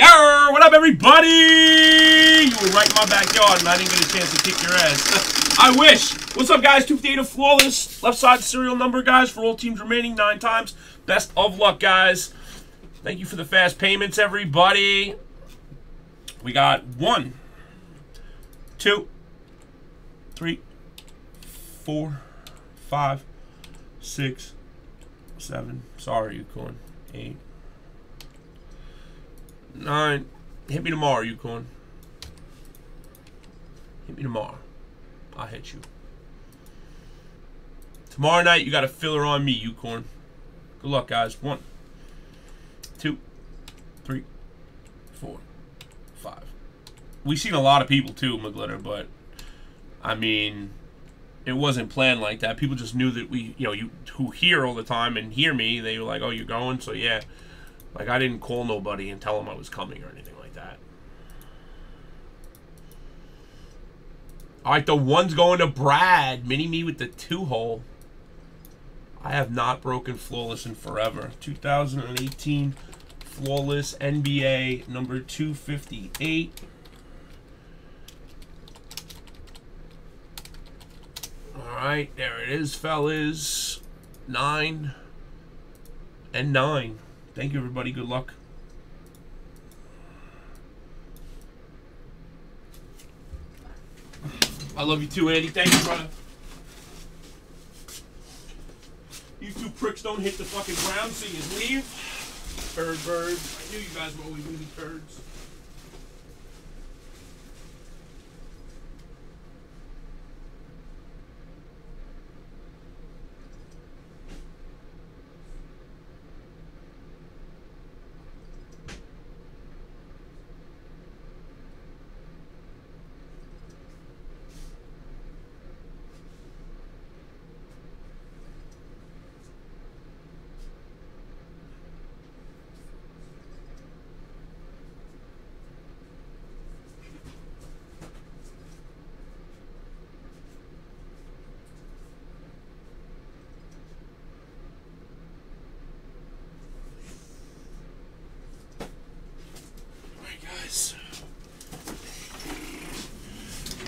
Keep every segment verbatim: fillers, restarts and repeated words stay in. Yo, what up, everybody? You were right in my backyard, and I didn't get a chance to kick your ass. I wish. What's up, guys? two fifty-eight of Flawless. Left side serial number, guys, for all teams remaining nine times. Best of luck, guys. Thank you for the fast payments, everybody. We got one, two, three, four, five, six, seven. Sorry, Yucorn. Eight. Nine. Hit me tomorrow, Yucorn. Hit me tomorrow. I'll hit you. Tomorrow night, you got a filler on me, Yucorn. Good luck, guys. One, two, three, four, five. We've seen a lot of people, too, Mglitter, but, I mean, it wasn't planned like that. People just knew that we, you know, you who hear all the time and hear me, they were like, oh, you're going? So, yeah. Like, I didn't call nobody and tell them I was coming or anything like that. All right, the one's going to Brad. Mini-me with the two-hole. I have not broken Flawless in forever. two thousand eighteen Flawless N B A number two fifty-eight. All right, there it is, fellas. Nine and nine. Thank you, everybody. Good luck. I love you too, Andy. Thank you, brother. You two pricks don't hit the fucking ground, so you leave. Bird, bird. I knew you guys were always going to be birds.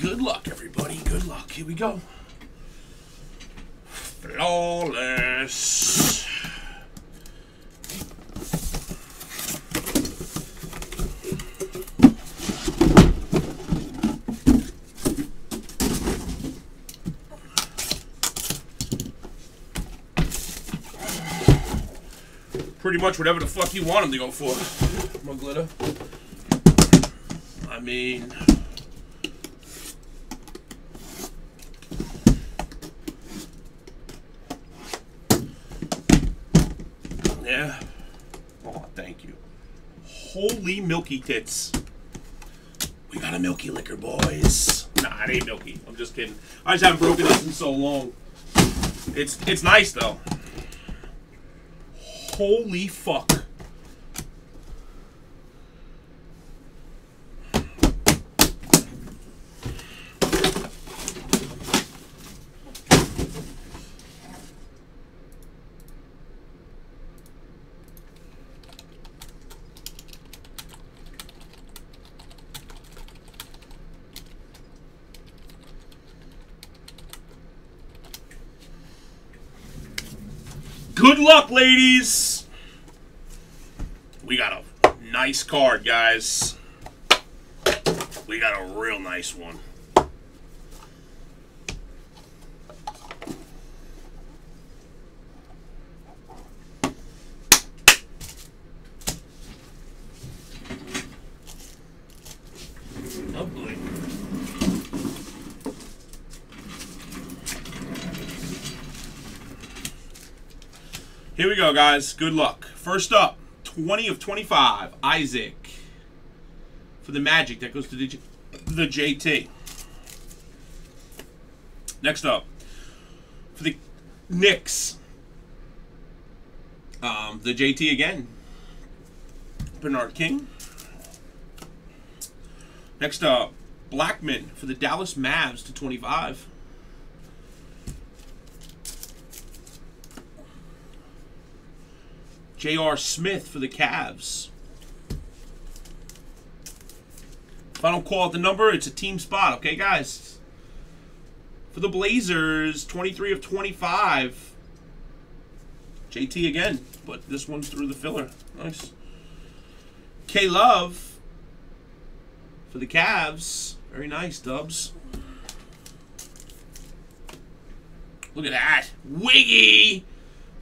Good luck, everybody. Good luck. Here we go. Flawless. Pretty much whatever the fuck you want them to go for. Mglitter. I mean... Yeah. Oh, thank you. Holy milky tits. We got a milky liquor, boys. Nah, it ain't milky. I'm just kidding. I just haven't broken this in so long. It's it's nice though. Holy fuck. Good luck, ladies. We got a nice card, guys. We got a real nice one. Lovely. Here we go, guys. Good luck. First up, twenty of twenty-five, Isaac. For the Magic, that goes to the, the J T. Next up, for the Knicks, um, the J T again. Bernard King. Next up, Blackman for the Dallas Mavs to twenty-five. J R Smith for the Cavs. If I don't call out the number, it's a team spot. Okay, guys? For the Blazers, twenty-three of twenty-five. J T again, but this one's through the filler. Nice. K. Love for the Cavs. Very nice, Dubs. Look at that. Wiggy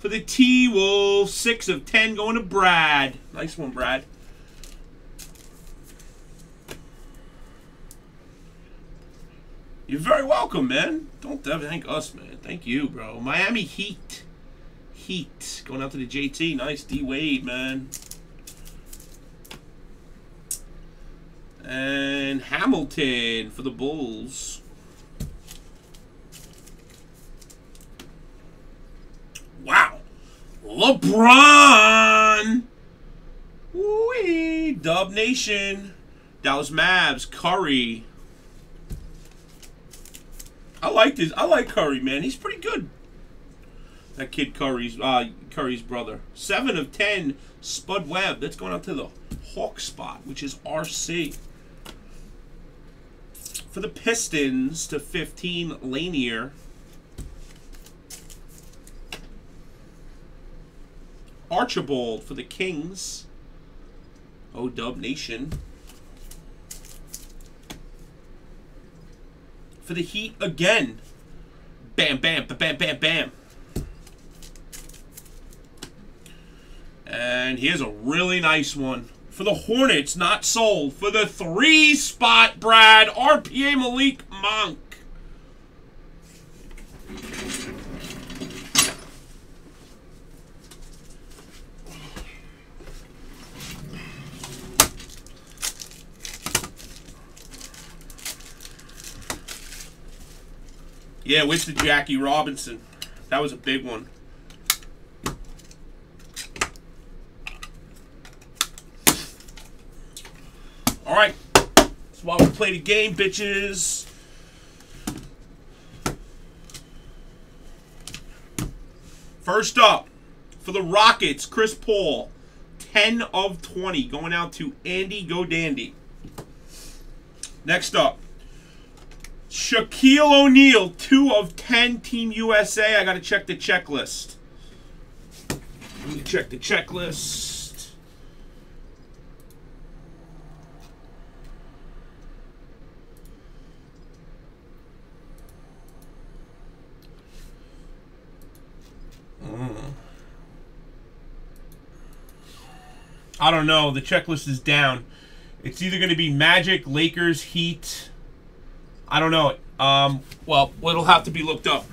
for the T-Wolves. six of ten going to Brad. Nice one, Brad. You're very welcome, man. Don't thank us, man. Thank you, bro. Miami Heat. Heat. Going out to the J T. Nice D-Wade, man. And Hamilton for the Bulls. Wow. LeBron. Wee. Dub Nation. Dallas Mavs. Curry. I like this. I like Curry, man. He's pretty good. That kid Curry's uh, Curry's brother. seven of ten, Spud Webb. That's going out to the Hawk spot, which is R C. For the Pistons to fifteen, Lanier. Archibald for the Kings. O-Dub Nation. For the Heat again. Bam, bam, bam, bam, bam. And here's a really nice one. For the Hornets, not sold. For the three spot, Brad, R P A Malik Monk. Yeah, with the Jackie Robinson. That was a big one. All right, that's why we play the game, bitches. First up, for the Rockets, Chris Paul, ten of twenty, going out to Andy Go Dandy. Next up, Shaquille O'Neal, two of ten, Team U S A. I got to check the checklist. Let me check the checklist. I don't know. The checklist is down. It's either going to be Magic, Lakers, Heat. I don't know. Um, well, it'll have to be looked up.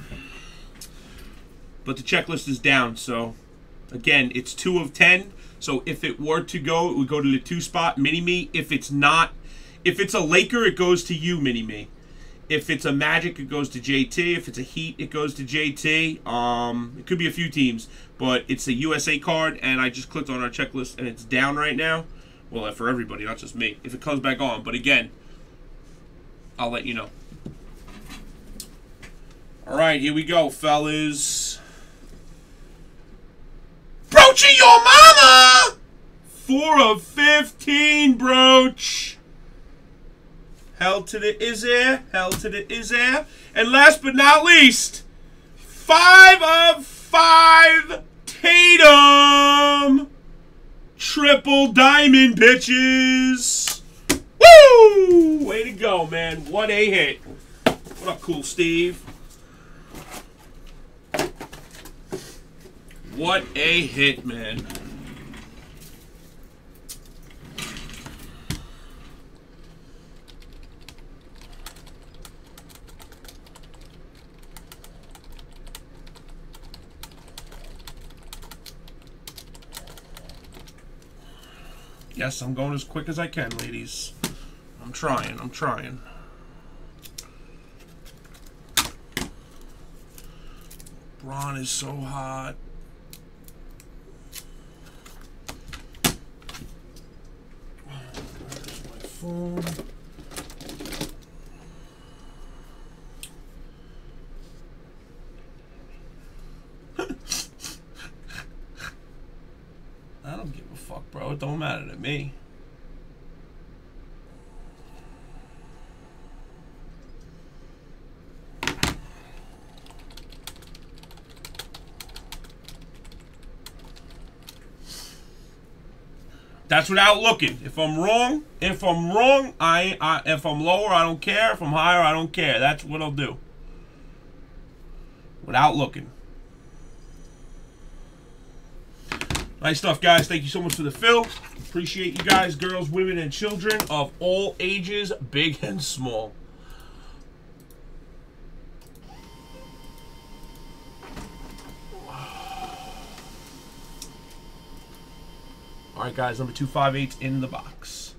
But the checklist is down. So, again, it's two of ten. So, if it were to go, it would go to the two spot, Mini-Me. If it's not, if it's a Laker, it goes to you, Mini-Me. If it's a Magic, it goes to J T. If it's a Heat, it goes to J T. Um, it could be a few teams, but it's a U S A card, and I just clicked on our checklist, and it's down right now. Well, for everybody, not just me. If it comes back on, but again, I'll let you know. All right, here we go, fellas. Broachy, your mama! four of fifteen, Broach. Hell to the Izzy, hell to the Izzy. And last but not least, five of five, Tatum. Triple diamond, bitches. Woo! Way to go, man. What a hit. What up, Cool Steve? What a hit, man. Yes, I'm going as quick as I can, ladies. I'm trying, I'm trying. LeBron is so hot. There's my phone. I don't give a fuck, bro. It don't matter to me. That's without looking. If I'm wrong, if I'm wrong, I, I if I'm lower, I don't care. If I'm higher, I don't care. That's what I'll do. Without looking. Nice stuff, guys. Thank you so much for the fill. Appreciate you guys, girls, women, and children of all ages, big and small. All right, guys, number two five eight's in the box.